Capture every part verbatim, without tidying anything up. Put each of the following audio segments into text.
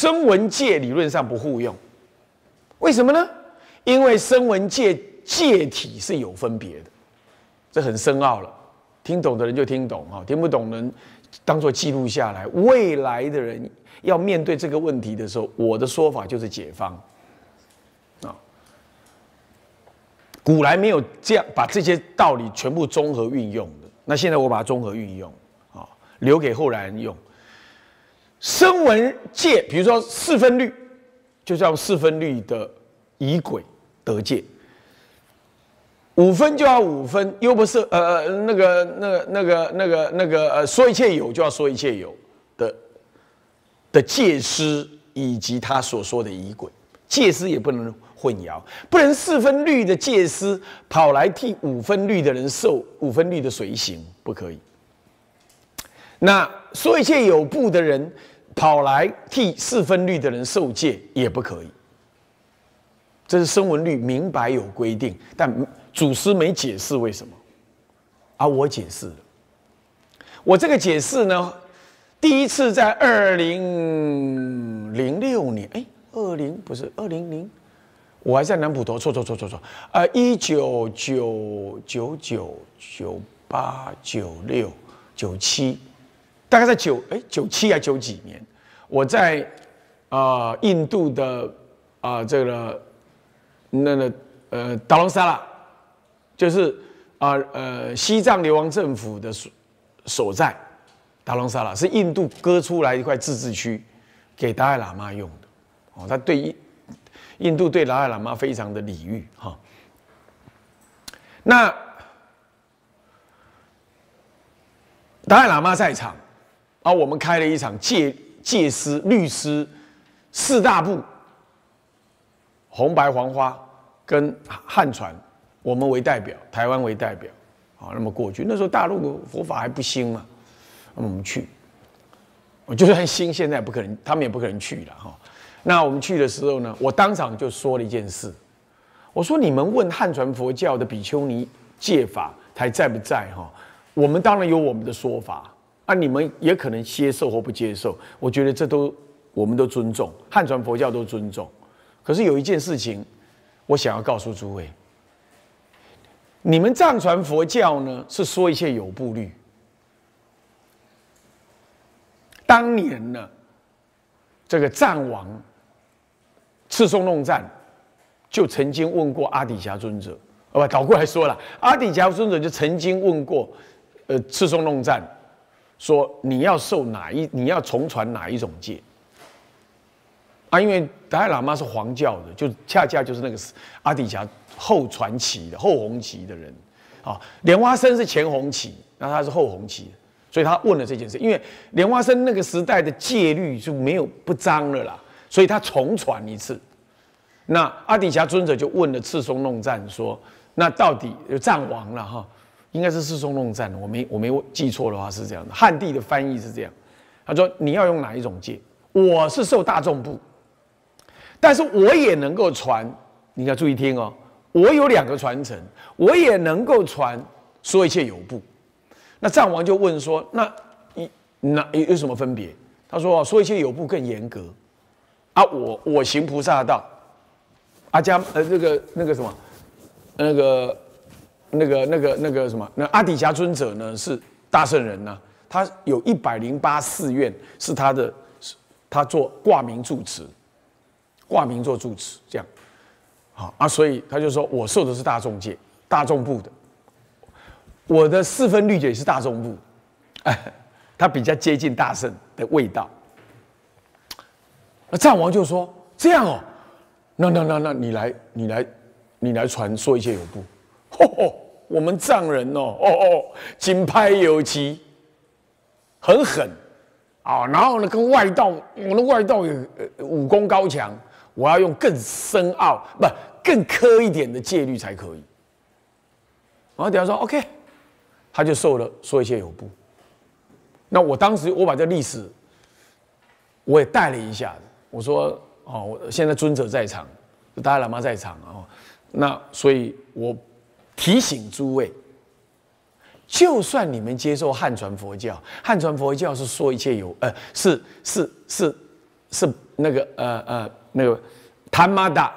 声闻戒理论上不互用，为什么呢？因为声闻戒戒体是有分别的，这很深奥了。听懂的人就听懂啊，听不懂的人当作记录下来。未来的人要面对这个问题的时候，我的说法就是解方啊。古来没有这样把这些道理全部综合运用的，那现在我把它综合运用啊，留给后来人用。 声闻戒，比如说四分律，就叫四分律的仪轨得戒。五分就要五分，优婆塞呃那个那个那个那个那个呃说一切有就要说一切有的的戒师以及他所说的仪轨，戒师也不能混淆，不能四分律的戒师跑来替五分律的人受五分律的随行，不可以。 那说一切有部的人跑来替四分律的人受戒也不可以，这是声闻律明白有规定，但祖师没解释为什么，而、啊、我解释了。我这个解释呢，第一次在二零零六年，哎，二零不是二零零，我还在南普陀，错错错错错，呃，一九九九九九八九六九七。 大概在九哎九七啊九几年，我在啊、呃、印度的啊、呃、这个那个呃达隆萨拉，就是啊 呃, 呃西藏流亡政府的所在，达隆萨拉是印度割出来一块自治区给达赖喇嘛用的哦，他对印印度对达赖喇嘛非常的礼遇哈、哦。那达赖喇嘛在场。 啊，我们开了一场戒戒师、律师四大部，红白黄花跟汉传，我们为代表，台湾为代表，啊，那么过去那时候大陆佛法还不兴嘛，那么我们去，我就算兴，现在不可能，他们也不可能去了哈。那我们去的时候呢，我当场就说了一件事，我说你们问汉传佛教的比丘尼戒法还在不在哈？我们当然有我们的说法。 那、啊、你们也可能接受或不接受，我觉得这都我们都尊重，汉传佛教都尊重。可是有一件事情，我想要告诉诸位：你们藏传佛教呢是说一切有部律。当年呢，这个藏王赤松弄赞就曾经问过阿底峡尊者，哦不，倒过来说了，阿底峡尊者就曾经问过，呃，赤松弄赞。 说你要受哪一？你要重传哪一种戒？啊，因为达赖喇嘛是黄教的，就恰恰就是那个阿底峡后传旗的后红旗的人啊。莲花生是前红旗，那他是后红旗，所以他问了这件事。因为莲花生那个时代的戒律就没有不彰了啦，所以他重传一次。那阿底峡尊者就问了赤松弄赞说：“那到底藏王了哈？” 应该是赤松弄赞，我没我没记错的话是这样的。汉地的翻译是这样，他说你要用哪一种戒？我是受大众部，但是我也能够传，你要注意听哦。我有两个传承，我也能够传说一切有部。那藏王就问说，那一那有什么分别？他说说一切有部更严格啊，我我行菩萨道，阿迦呃那个那个什么那个。 那个、那个、那个什么？那阿底峡尊者呢？是大圣人呐、啊，他有一百零八寺院是他的，他做挂名住持，挂名做住持这样，好啊，所以他就说我受的是大众戒，大众部的，我的四分律也是大众部，哎，他比较接近大圣的味道。那藏王就说这样哦，那那那那你来，你来，你来传说一切有部。 哦，我们藏人哦，哦哦，紧拍油漆，很狠啊、哦！然后呢，跟外道，我的外道有、呃、武功高强，我要用更深奥、不更苛一点的戒律才可以。然后等下说 OK， 他就受了说一些有部。那我当时我把这历史我也带了一下，我说哦，现在尊者在场，达赖喇嘛在场啊、哦，那所以我。 提醒诸位，就算你们接受汉传佛教，汉传佛教是说一切有，呃，是是是是那个呃呃那个塔玛达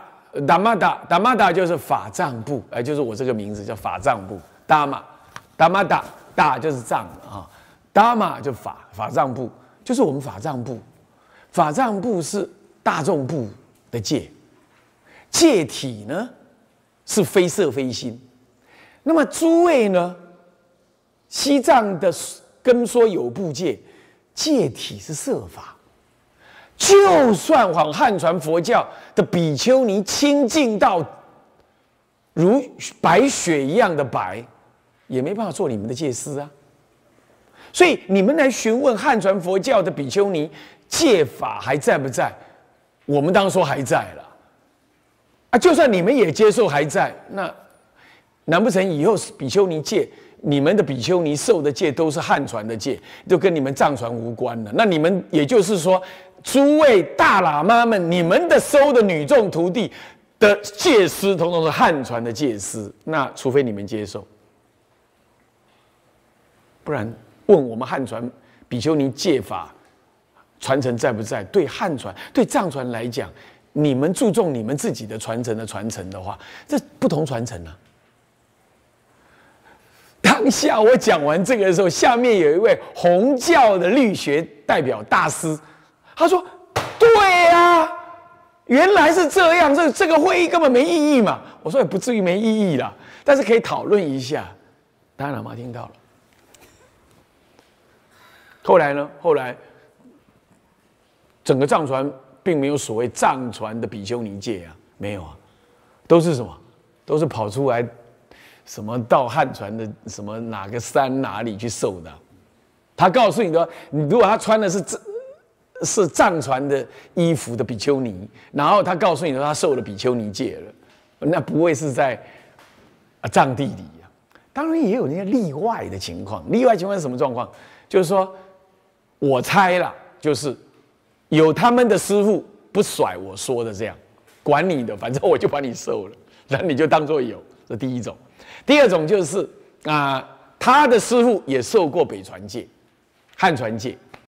达玛达达玛达就是法藏部，哎、呃，就是我这个名字叫法藏部。达玛达玛达达就是藏啊，达玛就法法藏部，就是我们法藏部。法藏部是大众部的戒，戒体呢是非色非心。那么诸位呢，西藏的根说有部戒，戒体是色法。就算往汉传佛教的比丘尼清净到如白雪一样的白，也没办法做你们的戒师啊。所以你们来询问汉传佛教的比丘尼戒法还在不在，我们当然说还在了啊。就算你们也接受还在，那难不成以后比丘尼戒，你们的比丘尼受的戒都是汉传的戒，就跟你们藏传无关了？那你们也就是说，诸位大喇嘛们，你们的收的女众徒弟的戒师，统统是汉传的戒师。那除非你们接受，不然问我们汉传比丘尼戒法传承在不在？对汉传、对藏传来讲，你们注重你们自己的传承的传承的话，这不同传承啊。当下我讲完这个的时候，下面有一位红教的律学代表大师，他说：“对啊，原来是这样，这这个会议根本没意义嘛。”我说也不至于没意义啦，但是可以讨论一下。当然喇嘛听到了。后来呢？后来整个藏传并没有所谓藏传的比丘尼戒啊，没有啊，都是什么？都是跑出来。什么到汉传的什么哪个山哪里去受的、啊？他告诉你的，你如果他穿的是是藏传的衣服的比丘尼，然后他告诉你说他受了比丘尼戒了，那不会是在啊藏地里啊。当然也有那些例外的情况，例外情况是什么状况？就是说，我猜啦，就是有他们的师父不甩我说的这样，管你的，反正我就把你受了，那你就当作有。这第一种。第二种就是啊、呃，他的师父也受过北传戒、汉传戒，